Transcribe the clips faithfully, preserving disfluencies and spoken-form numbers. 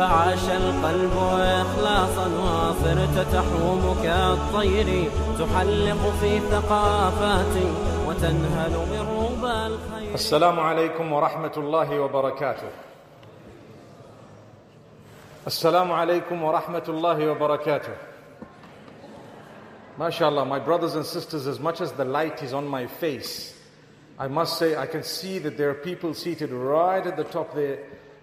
فعاش القلب إخلاصا وصرت تحوم كالطير تحلق في ثقافاتي وتنهل من ربى الخير. السلام عليكم ورحمة الله وبركاته. Assalamu alaikum wa rahmatullahi wa barakatuh. MashaAllah, my brothers and sisters, as much as the light is on my face, I must say I can see that there are people seated right at the top there,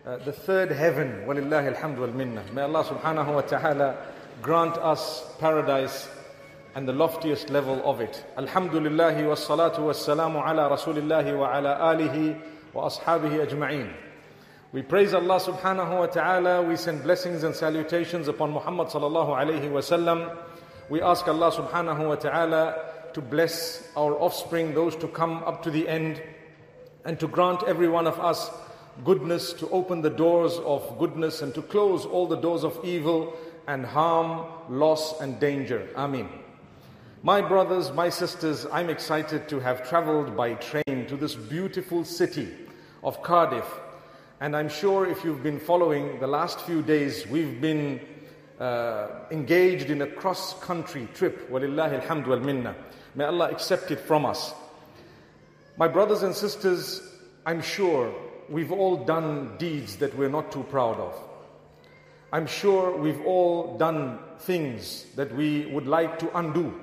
uh, the third heaven. Walillahi alhamdu wal minna. May Allah subhanahu wa ta'ala grant us paradise and the loftiest level of it. Alhamdulillahi wassalatu wassalamu ala rasulillahi wa ala alihi wa ashabihi ajma'een. We praise Allah subhanahu wa ta'ala, we send blessings and salutations upon Muhammad sallallahu alayhi wa sallam. We ask Allah subhanahu wa ta'ala to bless our offspring, those to come up to the end, and to grant every one of us goodness, to open the doors of goodness and to close all the doors of evil and harm, loss and danger. Ameen. My brothers, my sisters, I'm excited to have traveled by train to this beautiful city of Cardiff. And I'm sure if you've been following the last few days, we've been uh, engaged in a cross-country trip. Walillahi alhamdu wal minna. May Allah accept it from us. My brothers and sisters, I'm sure we've all done deeds that we're not too proud of. I'm sure we've all done things that we would like to undo.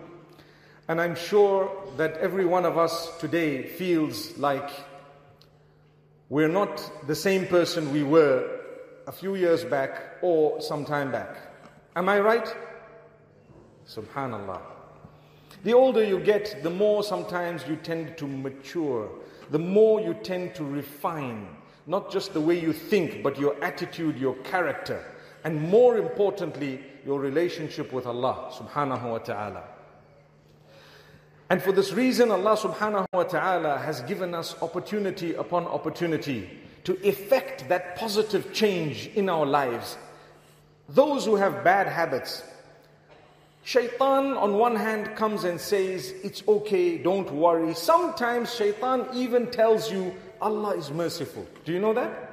And I'm sure that every one of us today feels like we're not the same person we were a few years back or some time back. Am I right? Subhanallah. The older you get, the more sometimes you tend to mature, the more you tend to refine, not just the way you think, but your attitude, your character, and more importantly, your relationship with Allah subhanahu wa ta'ala. And for this reason, Allah subhanahu wa ta'ala has given us opportunity upon opportunity to effect that positive change in our lives. Those who have bad habits, shaitan on one hand comes and says, it's okay, don't worry. Sometimes shaitan even tells you, Allah is merciful. Do you know that?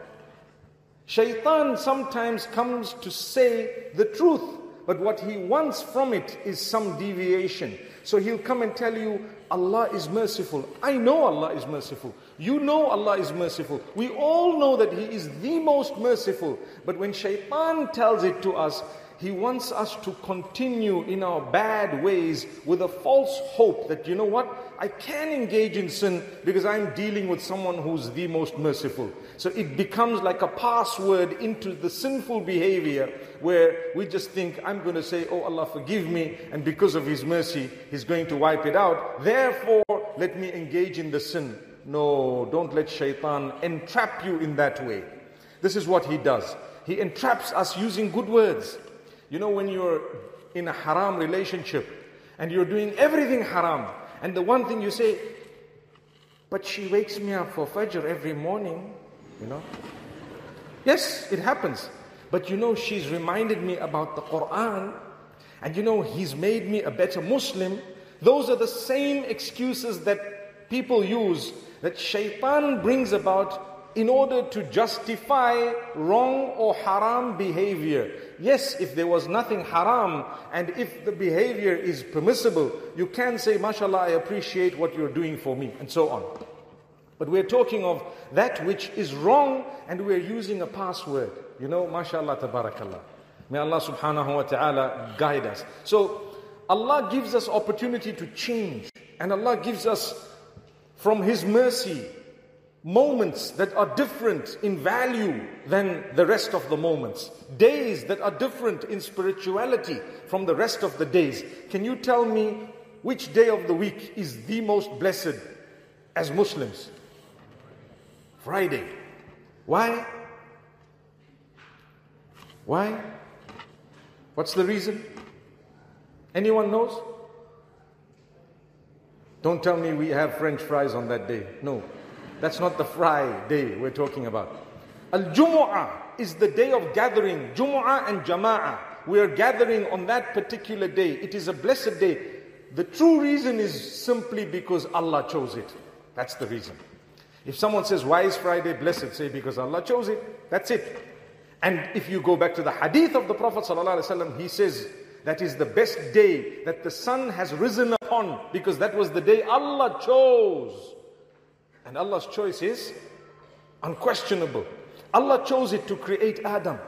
Shaitan sometimes comes to say the truth, but what he wants from it is some deviation. So he'll come and tell you, Allah is merciful. I know Allah is merciful. You know Allah is merciful. We all know that He is the most merciful. But when shaitan tells it to us, he wants us to continue in our bad ways with a false hope that, you know what, I can engage in sin because I'm dealing with someone who's the most merciful. So it becomes like a password into the sinful behavior where we just think, I'm going to say, oh Allah, forgive me, and because of His mercy, He's going to wipe it out. Therefore, let me engage in the sin. No, don't let shaitan entrap you in that way. This is what he does. He entraps us using good words. You know, when you're in a haram relationship and you're doing everything haram, and the one thing you say, but she wakes me up for Fajr every morning, you know. Yes, it happens. But you know, she's reminded me about the Quran, and you know, he's made me a better Muslim. Those are the same excuses that people use, that shaitan brings about in order to justify wrong or haram behavior. Yes, if there was nothing haram and if the behavior is permissible, you can say, mashallah, I appreciate what you're doing for me, and so on. But we're talking of that which is wrong and we're using a password. You know, mashallah, tabarakallah. May Allah subhanahu wa ta'ala guide us. So Allah gives us opportunity to change, and Allah gives us from His mercy moments that are different in value than the rest of the moments. Days that are different in spirituality from the rest of the days. Can you tell me which day of the week is the most blessed as Muslims? Friday. Why? Why? What's the reason? Anyone knows? Don't tell me we have French fries on that day. No. That's not the Friday we're talking about. Al-Jumu'ah is the day of gathering. Jumu'ah and Jama'ah. We are gathering on that particular day. It is a blessed day. The true reason is simply because Allah chose it. That's the reason. If someone says, why is Friday blessed? Say, because Allah chose it. That's it. And if you go back to the hadith of the Prophet ﷺ, he says, that is the best day that the sun has risen upon, because that was the day Allah chose. And Allah's choice is unquestionable. Allah chose it to create Adam.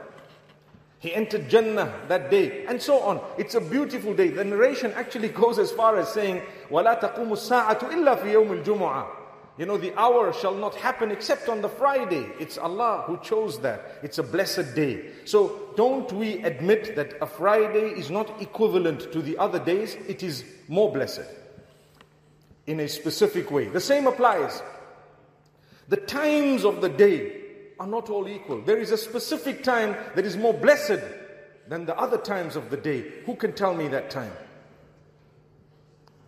He entered Jannah that day, and so on. It's a beautiful day. The narration actually goes as far as saying, وَلَا تَقُومُ السَّاعَةُ إِلَّا فِي يَوْمِ الْجُمُعَةِ. You know, the hour shall not happen except on the Friday. It's Allah who chose that. It's a blessed day. So don't we admit that a Friday is not equivalent to the other days? It is more blessed in a specific way. The same applies. The times of the day are not all equal. There is a specific time that is more blessed than the other times of the day. Who can tell me that time?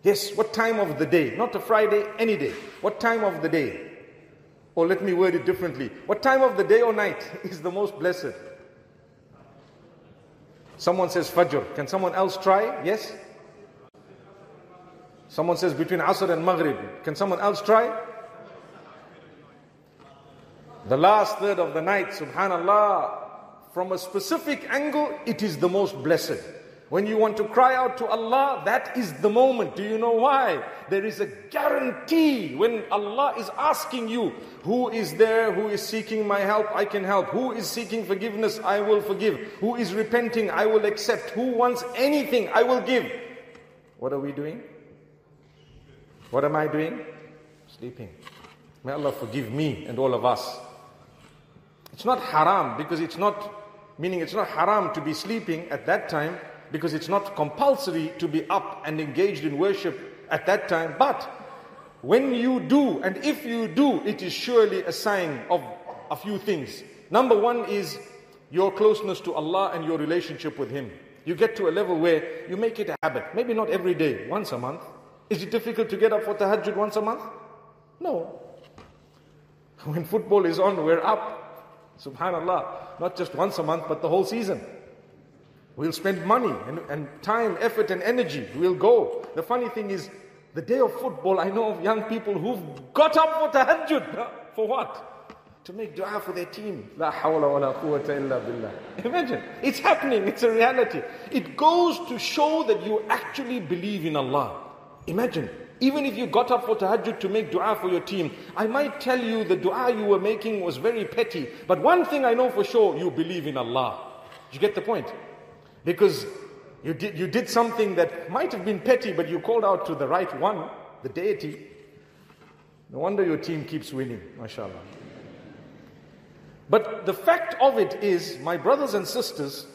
Yes, what time of the day? Not a Friday, any day. What time of the day? Or let me word it differently. What time of the day or night is the most blessed? Someone says Fajr. Can someone else try? Yes? Someone says between Asr and Maghrib. Can someone else try? The last third of the night, subhanallah. From a specific angle, it is the most blessed. When you want to cry out to Allah, that is the moment. Do you know why? There is a guarantee when Allah is asking you, who is there, who is seeking my help, I can help. Who is seeking forgiveness, I will forgive. Who is repenting, I will accept. Who wants anything, I will give. What are we doing? What am I doing? Sleeping. May Allah forgive me and all of us. It's not haram, because it's not, meaning it's not haram to be sleeping at that time, because it's not compulsory to be up and engaged in worship at that time. But when you do, and if you do, it is surely a sign of a few things. Number one is your closeness to Allah and your relationship with Him. You get to a level where you make it a habit. Maybe not every day, once a month. Is it difficult to get up for tahajjud once a month? No. When football is on, we're up. Subhanallah. Not just once a month, but the whole season. We'll spend money and, and time, effort and energy. We'll go. The funny thing is, the day of football, I know of young people who've got up for tahajjud. For what? To make dua for their team. La hawla wa la quwwata illa billah. Imagine. It's happening. It's a reality. It goes to show that you actually believe in Allah. Imagine. Even if you got up for tahajjud to make dua for your team, I might tell you the dua you were making was very petty. But one thing I know for sure, you believe in Allah. Did you get the point? Because you did, you did something that might have been petty, but you called out to the right one, the deity. No wonder your team keeps winning, mashallah. But the fact of it is, my brothers and sisters,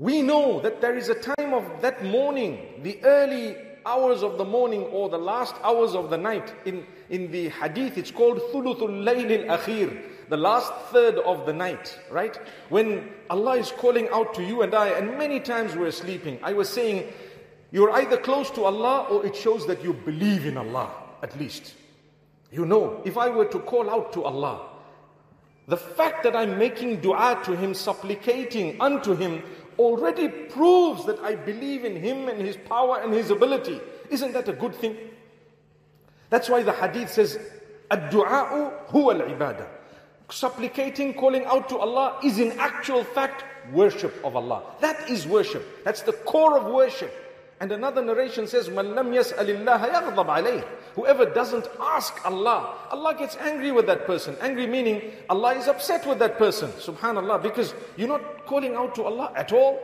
we know that there is a time of that morning, the early hours of the morning or the last hours of the night. In, in the hadith, it's called Thulutul Laylil Akhir. The last third of the night, right? When Allah is calling out to you and I, and many times we're sleeping. I was saying, you're either close to Allah or it shows that you believe in Allah, at least. You know, if I were to call out to Allah, the fact that I'm making dua to Him, supplicating unto Him, already proves that I believe in Him and His power and His ability. Isn't that a good thing? That's why the hadith says, الدعاء هو العبادة. Supplicating, calling out to Allah is in actual fact worship of Allah. That is worship. That's the core of worship. And another narration says, "Man lam yas'al Allah yaghdab alayh." Whoever doesn't ask Allah, Allah gets angry with that person. Angry meaning Allah is upset with that person. Subhanallah, because you're not calling out to Allah at all.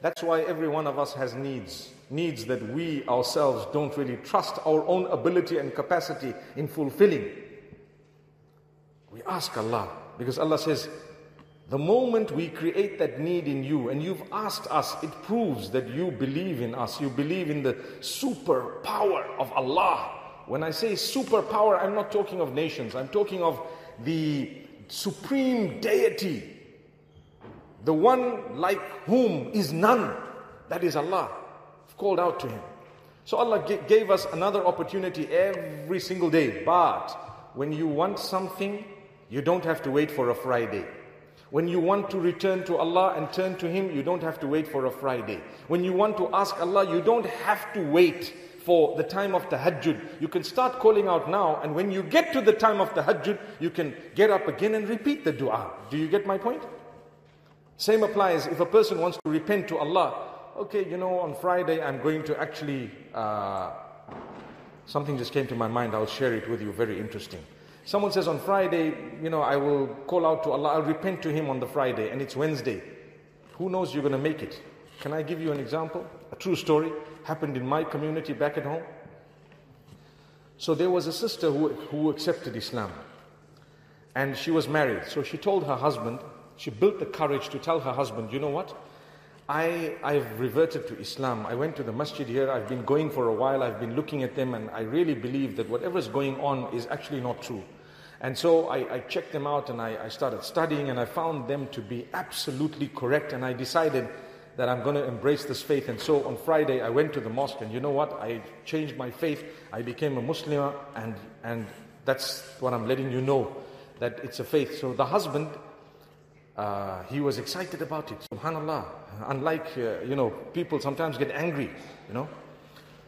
That's why every one of us has needs. Needs that we ourselves don't really trust our own ability and capacity in fulfilling. We ask Allah, because Allah says, the moment we create that need in you and you've asked us, it proves that you believe in us. You believe in the superpower of Allah. When I say superpower, I'm not talking of nations. I'm talking of the supreme deity. The one like whom is none. That is Allah. I've called out to Him. So Allah gave us another opportunity every single day. But when you want something, you don't have to wait for a Friday. When you want to return to Allah and turn to Him, you don't have to wait for a Friday. When you want to ask Allah, you don't have to wait for the time of tahajjud. You can start calling out now, and when you get to the time of tahajjud, you can get up again and repeat the dua. Do you get my point? Same applies if a person wants to repent to Allah. Okay, you know, on Friday I'm going to actually, uh, something just came to my mind, I'll share it with you, very interesting. Someone says on Friday, you know, I will call out to Allah, I'll repent to Him on the Friday, and it's Wednesday. Who knows you're going to make it? Can I give you an example? A true story happened in my community back at home. So there was a sister who, who accepted Islam, and she was married. So she told her husband, she built the courage to tell her husband, you know what? I, I've reverted to Islam. I went to the masjid here. I've been going for a while. I've been looking at them, and I really believe that whatever's going on is actually not true. And so I, I checked them out, and I, I started studying, and I found them to be absolutely correct. And I decided that I'm going to embrace this faith. And so on Friday, I went to the mosque, and you know what? I changed my faith. I became a Muslim, and, and that's what I'm letting you know, that it's a faith. So the husband, uh, he was excited about it. SubhanAllah. Unlike, uh, you know, people sometimes get angry, you know.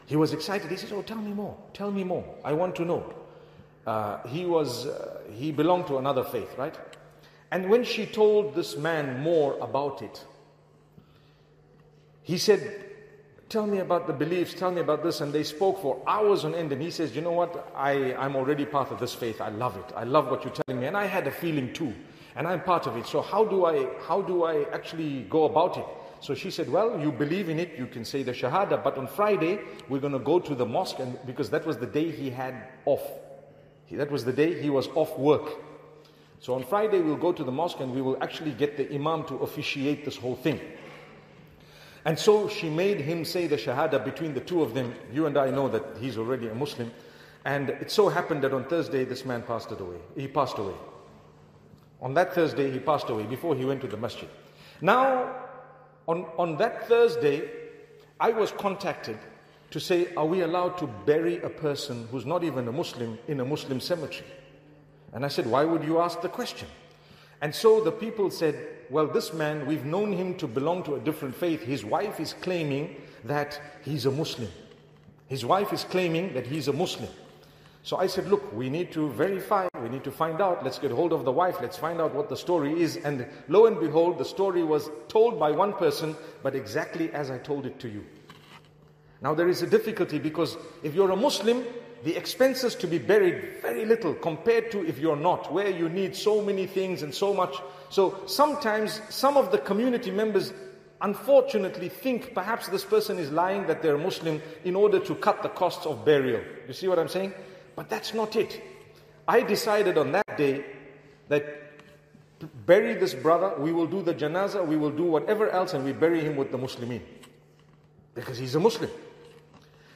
He was excited. He says, oh, tell me more. Tell me more. I want to know. Uh, he was, uh, he belonged to another faith, right? And when she told this man more about it, he said, tell me about the beliefs, tell me about this. And they spoke for hours on end. And he says, you know what? I, I'm already part of this faith. I love it. I love what you're telling me. And I had a feeling too. And I'm part of it. So how do I, how do I actually go about it? So she said, well, you believe in it. You can say the Shahada. But on Friday, we're going to go to the mosque. And because that was the day he had off. He, that was the day he was off work. So on Friday, we'll go to the mosque and we will actually get the imam to officiate this whole thing. And so she made him say the Shahada between the two of them. You and I know that he's already a Muslim. And it so happened that on Thursday, this man passed away. He passed away. On that Thursday, he passed away before he went to the masjid. Now, on, on that Thursday, I was contacted to say, are we allowed to bury a person who's not even a Muslim in a Muslim cemetery? And I said, why would you ask the question? And so the people said, well, this man, we've known him to belong to a different faith. His wife is claiming that he's a Muslim. His wife is claiming that he's a Muslim. So I said, look, we need to verify, we need to find out. Let's get hold of the wife, let's find out what the story is. And lo and behold, the story was told by one person, but exactly as I told it to you. Now there is a difficulty, because if you're a Muslim, the expenses to be buried, very little compared to if you're not, where you need so many things and so much. So sometimes some of the community members unfortunately think perhaps this person is lying that they're Muslim in order to cut the costs of burial. You see what I'm saying? But that's not it. I decided on that day that bury this brother, we will do the janazah, we will do whatever else, and we bury him with the Muslimin. Because he's a Muslim.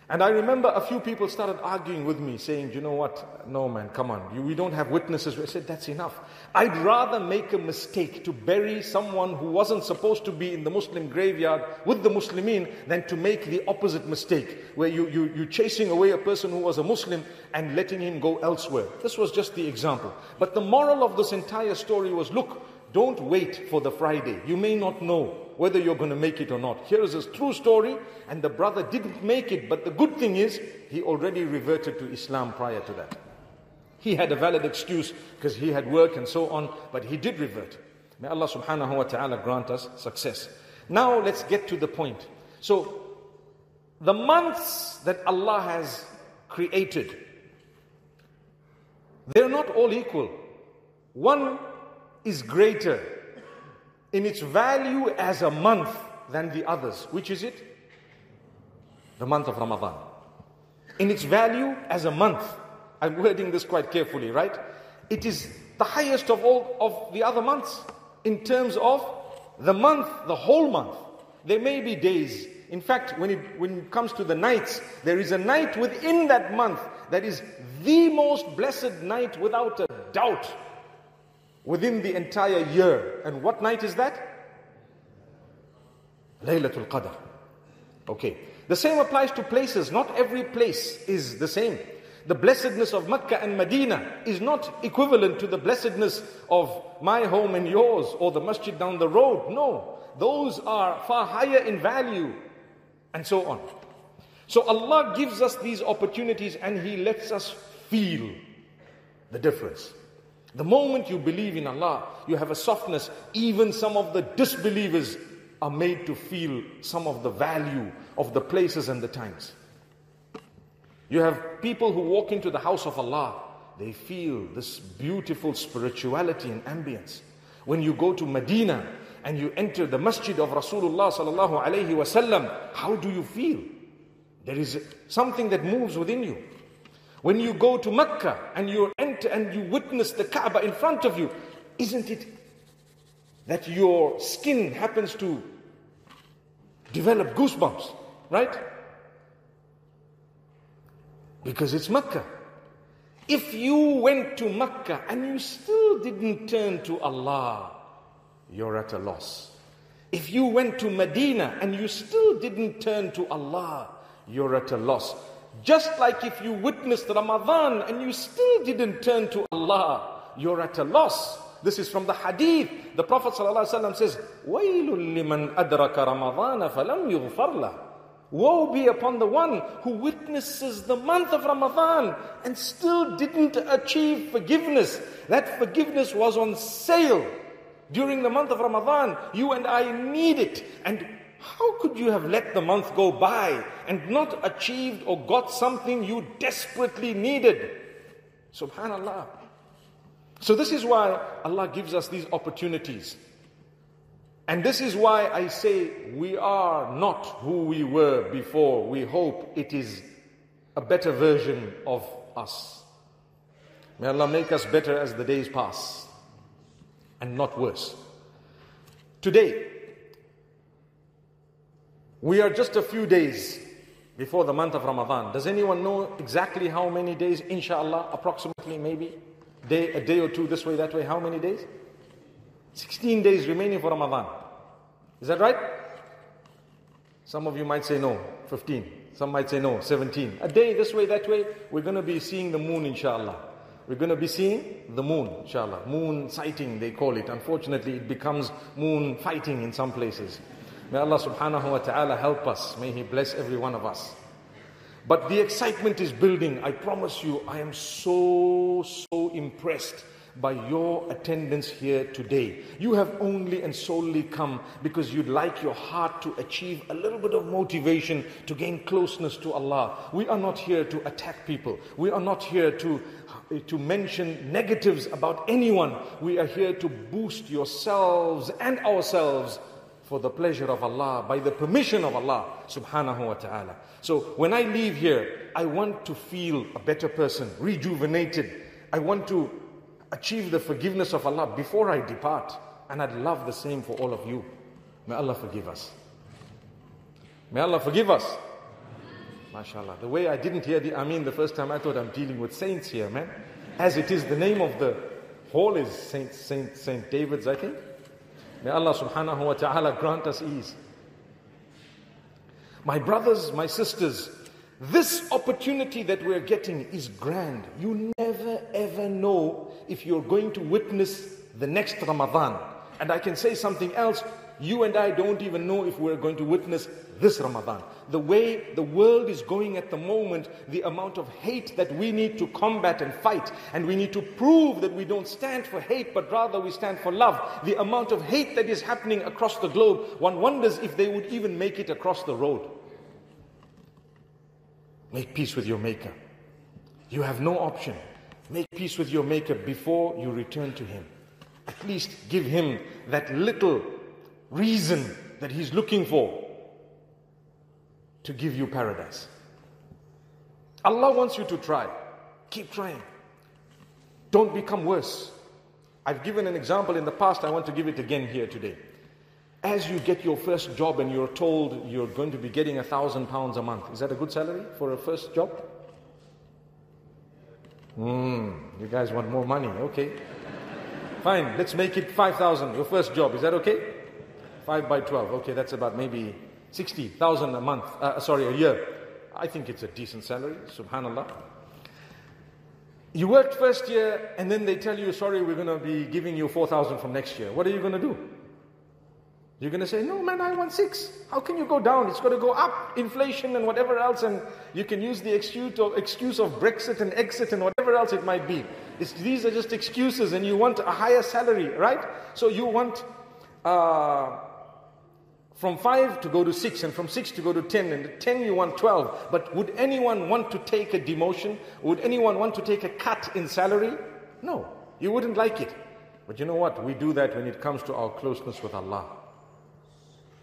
And I remember a few people started arguing with me, saying, you know what, no man, come on, you, we don't have witnesses. I said, that's enough. I'd rather make a mistake to bury someone who wasn't supposed to be in the Muslim graveyard with the Muslimin than to make the opposite mistake, where you, you, you're chasing away a person who was a Muslim and letting him go elsewhere. This was just the example. But the moral of this entire story was, look, don't wait for the Friday. You may not know whether you're going to make it or not. Here is a true story, and the brother didn't make it, but the good thing is he already reverted to Islam prior to that. He had a valid excuse because he had work and so on, but he did revert. May Allah subhanahu wa ta'ala grant us success. Now let's get to the point. So the months that Allah has created, they're not all equal. One is greater in its value as a month than the others. Which is it? The month of Ramadan. In its value as a month. I'm wording this quite carefully, right? It is the highest of all of the other months. In terms of the month, the whole month. There may be days. In fact, when it, when it comes to the nights, there is a night within that month that is the most blessed night without a doubt. Within the entire year. And what night is that? Laylatul Qadr. Okay. The same applies to places. Not every place is the same. The blessedness of Makkah and Medina is not equivalent to the blessedness of my home and yours, or the masjid down the road. No. Those are far higher in value, and so on. So Allah gives us these opportunities, and He lets us feel the difference. The moment you believe in Allah, you have a softness. Even some of the disbelievers are made to feel some of the value of the places and the times. You have people who walk into the house of Allah. They feel this beautiful spirituality and ambience. When you go to Medina and you enter the masjid of Rasulullah sallallahu alayhi wa sallam, how do you feel? There is something that moves within you. When you go to Makkah and you enter and you witness the Kaaba in front of you, isn't it that your skin happens to develop goosebumps, right? Because it's Makkah. If you went to Makkah and you still didn't turn to Allah, you're at a loss. If you went to Medina and you still didn't turn to Allah, you're at a loss. Just like if you witnessed Ramadan and you still didn't turn to Allah, you're at a loss. This is from the hadith. The Prophet ﷺ says, وَيْلٌ لِمَنْ أَدْرَكَ رَمَضَانَ فَلَمْ يُغْفَرْ لَهُ. Woe be upon the one who witnesses the month of Ramadan and still didn't achieve forgiveness. That forgiveness was on sale during the month of Ramadan. You and I need it. And how could you have let the month go by and not achieved or got something you desperately needed? Subhanallah. So this is why Allah gives us these opportunities. And this is why I say we are not who we were before. We hope it is a better version of us. May Allah make us better as the days pass and not worse. Today, we are just a few days before the month of Ramadan. Does anyone know exactly how many days, inshallah, approximately, maybe? Day, a day or two, this way, that way, how many days? sixteen days remaining for Ramadan. Is that right? Some of you might say no, fifteen. Some might say no, seventeen. A day this way, that way, we're going to be seeing the moon, inshallah. We're going to be seeing the moon, inshallah. Moon sighting, they call it. Unfortunately, it becomes moon fighting in some places. May Allah subhanahu wa ta'ala help us. May He bless every one of us. But the excitement is building. I promise you, I am so, so impressed by your attendance here today. You have only and solely come because you'd like your heart to achieve a little bit of motivation to gain closeness to Allah. We are not here to attack people. We are not here to, to mention negatives about anyone. We are here to boost yourselves and ourselves for the pleasure of Allah, by the permission of Allah subhanahu wa ta'ala. So when I leave here, I want to feel a better person, rejuvenated. I want to achieve the forgiveness of Allah before I depart. And I'd love the same for all of you. May Allah forgive us. May Allah forgive us. MashaAllah. The way I didn't hear the Ameen the first time, I thought I'm dealing with saints here, man. As it is, the name of the hall is Saint, Saint, Saint David's, I think. May Allah subhanahu wa ta'ala grant us ease. My brothers, my sisters, this opportunity that we're getting is grand. You never ever know if you're going to witness the next Ramadan. And I can say something else, you and I don't even know if we're going to witness this Ramadan. The way the world is going at the moment, the amount of hate that we need to combat and fight, and we need to prove that we don't stand for hate, but rather we stand for love. The amount of hate that is happening across the globe, one wonders if they would even make it across the road. Make peace with your Maker. You have no option. Make peace with your Maker before you return to Him. At least give Him that little reason that He's looking for to give you paradise. Allah wants you to try. Keep trying. Don't become worse. I've given an example in the past. I want to give it again here today. As you get your first job and you're told you're going to be getting a thousand pounds a month, is that a good salary for a first job? Hmm, you guys want more money, okay. Fine, let's make it five thousand, your first job, is that okay? five by twelve, okay, that's about maybe sixty thousand a month, uh, sorry, a year. I think it's a decent salary, subhanallah. You worked first year and then they tell you, sorry, we're going to be giving you four thousand from next year. What are you going to do? You're going to say, no man, I want six. How can you go down? It's going to go up, inflation and whatever else, and you can use the excuse of, excuse of Brexit and exit and whatever else it might be. It's, these are just excuses, and you want a higher salary, right? So you want uh, from five to go to six, and from six to go to ten, and at ten you want twelve. But would anyone want to take a demotion? Would anyone want to take a cut in salary? No, you wouldn't like it. But you know what? We do that when it comes to our closeness with Allah.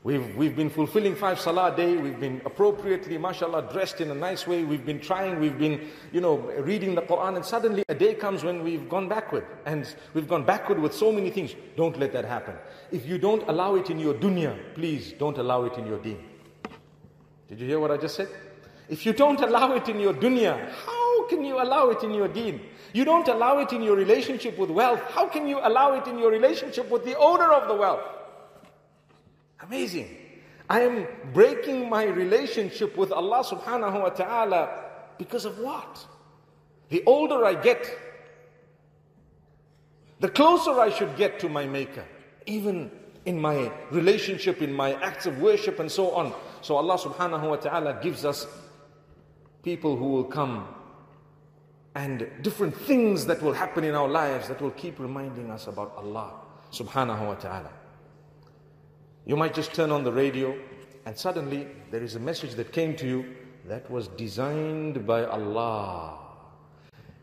We've, we've been fulfilling five salah a day. We've been appropriately, mashallah, dressed in a nice way. We've been trying. We've been, you know, reading the Quran. And suddenly a day comes when we've gone backward. And we've gone backward with so many things. Don't let that happen. If you don't allow it in your dunya, please don't allow it in your deen. Did you hear what I just said? If you don't allow it in your dunya, how can you allow it in your deen? You don't allow it in your relationship with wealth. How can you allow it in your relationship with the owner of the wealth? Amazing. I am breaking my relationship with Allah subhanahu wa ta'ala because of what? The older I get, the closer I should get to my Maker, even in my relationship, in my acts of worship and so on. So Allah subhanahu wa ta'ala gives us people who will come and different things that will happen in our lives that will keep reminding us about Allah subhanahu wa ta'ala. You might just turn on the radio and suddenly there is a message that came to you that was designed by Allah.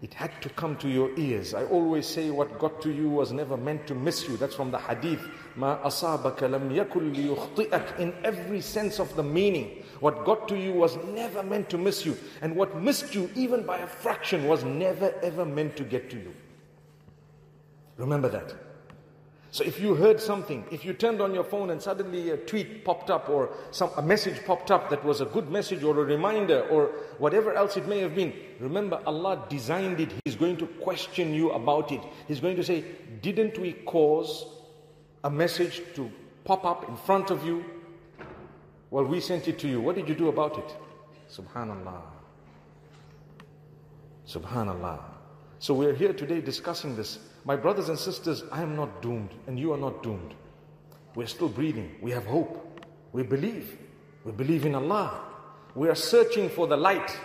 It had to come to your ears. I always say what got to you was never meant to miss you. That's from the hadith. مَا أَصَابَكَ لَمْ يَكُلْ لِيُخْطِئَكَ. In every sense of the meaning, what got to you was never meant to miss you. And what missed you, even by a fraction, was never ever meant to get to you. Remember that. So if you heard something, if you turned on your phone and suddenly a tweet popped up or some, a message popped up that was a good message or a reminder or whatever else it may have been, remember Allah designed it. He's going to question you about it. He's going to say, didn't we cause a message to pop up in front of you? Well, we sent it to you. What did you do about it? Subhanallah. Subhanallah. So we're here today discussing this. My brothers and sisters, I am not doomed and you are not doomed. We're still breathing. We have hope. We believe. We believe in Allah. We are searching for the light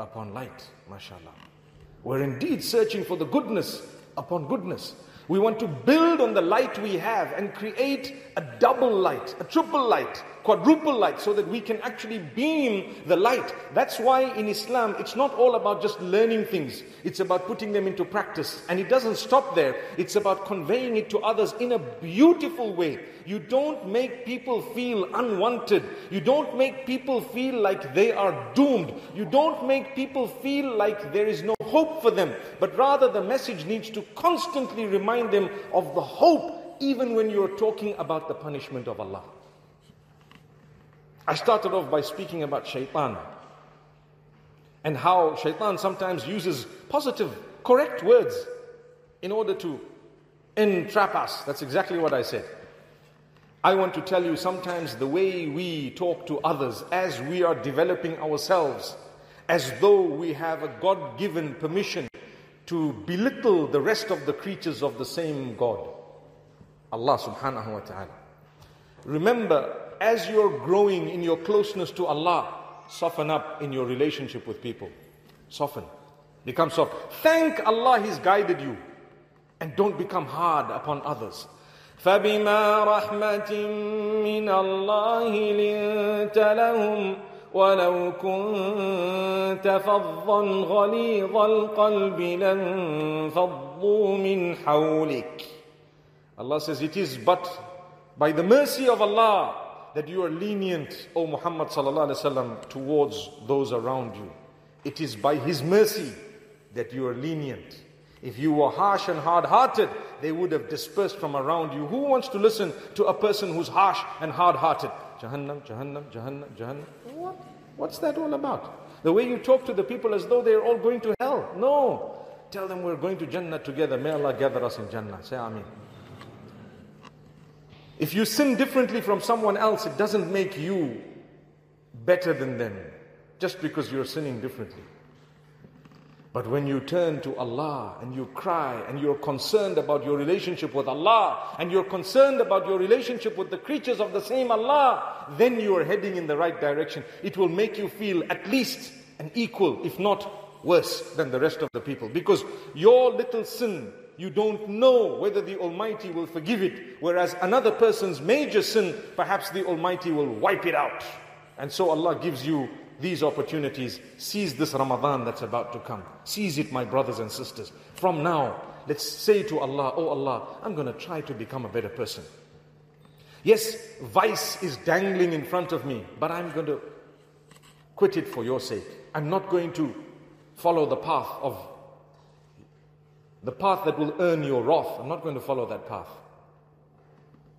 upon light, mashallah. We're indeed searching for the goodness upon goodness. We want to build on the light we have and create a double light, a triple light, quadruple light, so that we can actually beam the light. That's why in Islam, it's not all about just learning things. It's about putting them into practice. And it doesn't stop there. It's about conveying it to others in a beautiful way. You don't make people feel unwanted. You don't make people feel like they are doomed. You don't make people feel like there is no hope for them. But rather the message needs to constantly remind them of the hope, even when you're talking about the punishment of Allah. I started off by speaking about shaitan and how shaitan sometimes uses positive, correct words in order to entrap us. That's exactly what I said. I want to tell you sometimes the way we talk to others as we are developing ourselves, as though we have a God-given permission to belittle the rest of the creatures of the same God, Allah subhanahu wa ta'ala. Remember, as you're growing in your closeness to Allah, soften up in your relationship with people. Soften. Become soft. Thank Allah He's guided you. And don't become hard upon others. فَبِمَا رَحْمَةٍ مِّنَ اللَّهِ لِنْتَ لَهُمْ وَلَوْ كُنْتَ فَظًّا غَلِيظَ الْقَلْبِ لَنْفَضُّوا مِنْ حَوْلِكَ. Allah says, it is but by the mercy of Allah that you are lenient, O Muhammad sallallahu alaihi wasallam, towards those around you. It is by His mercy that you are lenient. If you were harsh and hard-hearted, they would have dispersed from around you. Who wants to listen to a person who's harsh and hard-hearted? Jahannam, Jahannam, Jahannam, Jahannam. What? What's that all about? The way you talk to the people as though they're all going to hell. No. Tell them we're going to Jannah together. May Allah gather us in Jannah. Say Ameen. If you sin differently from someone else, it doesn't make you better than them, just because you're sinning differently. But when you turn to Allah and you cry and you're concerned about your relationship with Allah and you're concerned about your relationship with the creatures of the same Allah, then you are heading in the right direction. It will make you feel at least an equal, if not worse than the rest of the people. Because your little sin, you don't know whether the Almighty will forgive it. Whereas another person's major sin, perhaps the Almighty will wipe it out. And so Allah gives you these opportunities. Seize this Ramadan that's about to come. Seize it, my brothers and sisters. From now, let's say to Allah, "Oh Allah, I'm going to try to become a better person. Yes, vice is dangling in front of me, but I'm going to quit it for your sake. I'm not going to follow the path of the path that will earn your wrath. I'm not going to follow that path."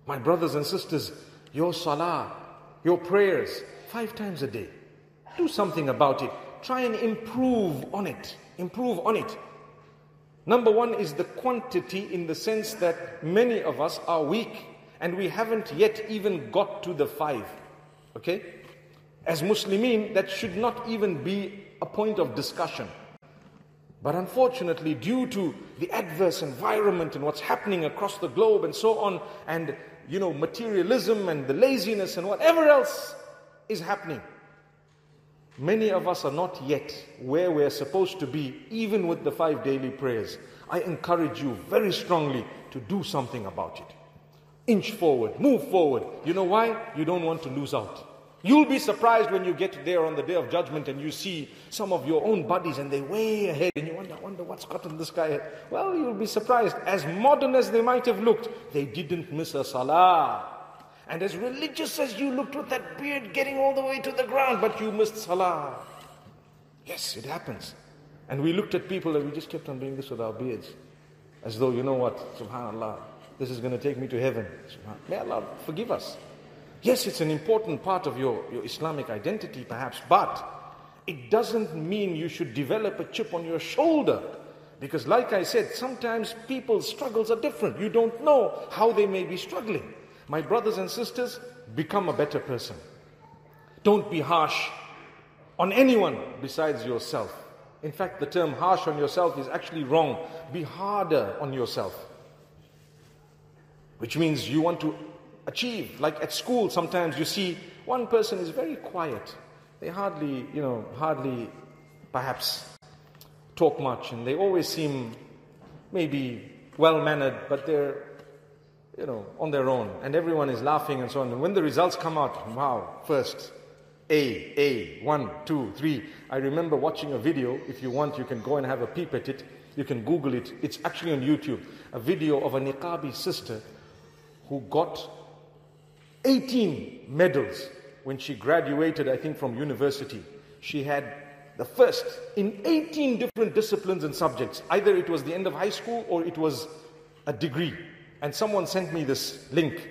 My brothers and sisters, your salah, your prayers, five times a day. Do something about it. Try and improve on it. Improve on it. Number one is the quantity, in the sense that many of us are weak and we haven't yet even got to the five. Okay? As Muslimin, that should not even be a point of discussion. But unfortunately, due to the adverse environment and what's happening across the globe and so on, and you know, materialism and the laziness and whatever else is happening, many of us are not yet where we're supposed to be, even with the five daily prayers. I encourage you very strongly to do something about it. Inch forward, move forward. You know why? You don't want to lose out. You'll be surprised when you get there on the Day of Judgment and you see some of your own buddies and they're way ahead and you wonder, wonder what's gotten this guy ahead. Well, you'll be surprised. As modern as they might have looked, they didn't miss a salah. And as religious as you looked with that beard getting all the way to the ground, but you missed salah. Yes, it happens. And we looked at people and we just kept on doing this with our beards. As though, you know what, subhanallah, this is going to take me to heaven. May Allah forgive us. Yes, it's an important part of your, your Islamic identity perhaps, but it doesn't mean you should develop a chip on your shoulder. Because like I said, sometimes people's struggles are different. You don't know how they may be struggling. My brothers and sisters, become a better person. Don't be harsh on anyone besides yourself. In fact, the term harsh on yourself is actually wrong. Be harder on yourself. Which means you want to achieve. Like at school, sometimes you see one person is very quiet. They hardly, you know, hardly perhaps talk much, and they always seem maybe well-mannered, but they're, you know, on their own, and everyone is laughing and so on. And when the results come out, wow, first, A, A, one, two, three. I remember watching a video. If you want, you can go and have a peep at it. You can Google it. It's actually on YouTube. A video of a niqabi sister who got eighteen medals when she graduated, I think, from university. She had the first in eighteen different disciplines and subjects. Either it was the end of high school or it was a degree. And someone sent me this link.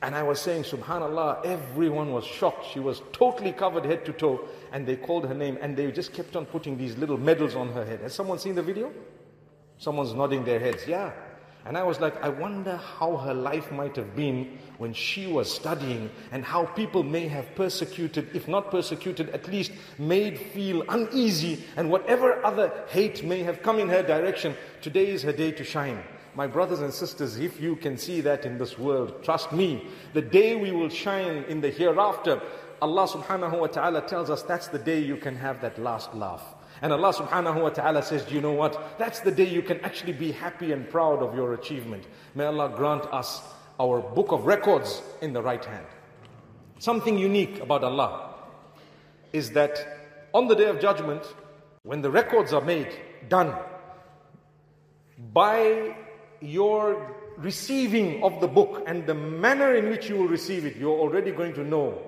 And I was saying, subhanallah, everyone was shocked. She was totally covered head to toe. And they called her name and they just kept on putting these little medals on her head. Has someone seen the video? Someone's nodding their heads. Yeah. And I was like, I wonder how her life might have been when she was studying, and how people may have persecuted, if not persecuted, at least made feel uneasy, and whatever other hate may have come in her direction. Today is her day to shine. My brothers and sisters, if you can see that in this world, trust me, the day we will shine in the hereafter, Allah subhanahu wa ta'ala tells us that's the day you can have that last laugh. And Allah subhanahu wa ta'ala says, do you know what? That's the day you can actually be happy and proud of your achievement. May Allah grant us our book of records in the right hand. Something unique about Allah is that on the Day of Judgment, when the records are made, done, by your receiving of the book and the manner in which you will receive it, you're already going to know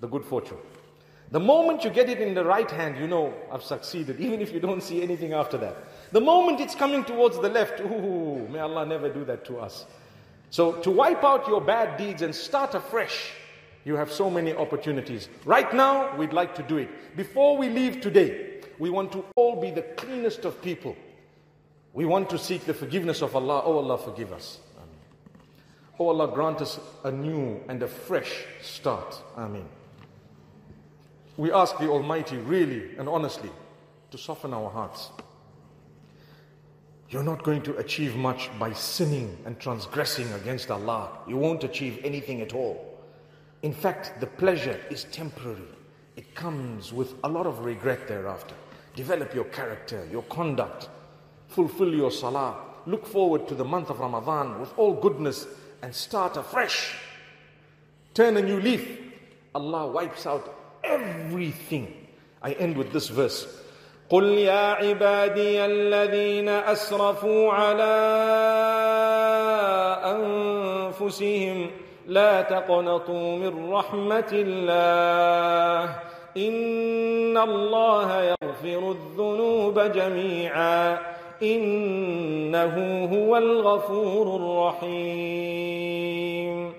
the good fortune. The moment you get it in the right hand, you know, I've succeeded, even if you don't see anything after that. The moment it's coming towards the left, ooh, may Allah never do that to us. So to wipe out your bad deeds and start afresh, you have so many opportunities. Right now, we'd like to do it. Before we leave today, we want to all be the cleanest of people. We want to seek the forgiveness of Allah. Oh Allah, forgive us. Amen. Oh Allah, grant us a new and a fresh start. Amen. We ask the Almighty really and honestly to soften our hearts. You're not going to achieve much by sinning and transgressing against Allah. You won't achieve anything at all. In fact, the pleasure is temporary. It comes with a lot of regret thereafter. Develop your character, your conduct. Fulfill your salah. Look forward to the month of Ramadan with all goodness and start afresh. Turn a new leaf. Allah wipes out everything. I end with this verse. قُلْ يَا عِبَادِيَ الَّذِينَ أَسْرَفُوا عَلَىٰ أَنفُسِهِمْ لَا تَقْنَطُوا مِنْ رَحْمَةِ اللَّهِ إِنَّ اللَّهَ يَغْفِرُ الذُّنُوبَ جَمِيعًا إِنَّهُ هُوَ الْغَفُورُ الرَّحِيمُ.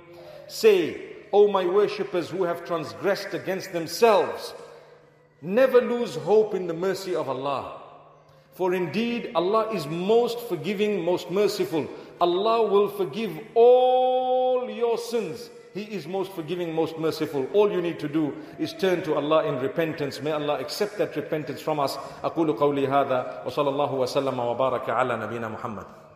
Say, O my worshippers who have transgressed against themselves, never lose hope in the mercy of Allah. For indeed, Allah is most forgiving, most merciful. Allah will forgive all your sins. He is most forgiving, most merciful. All you need to do is turn to Allah in repentance. May Allah accept that repentance from us. أقول قولي هذا وصلى الله وسلم وبارك على نبينا محمد.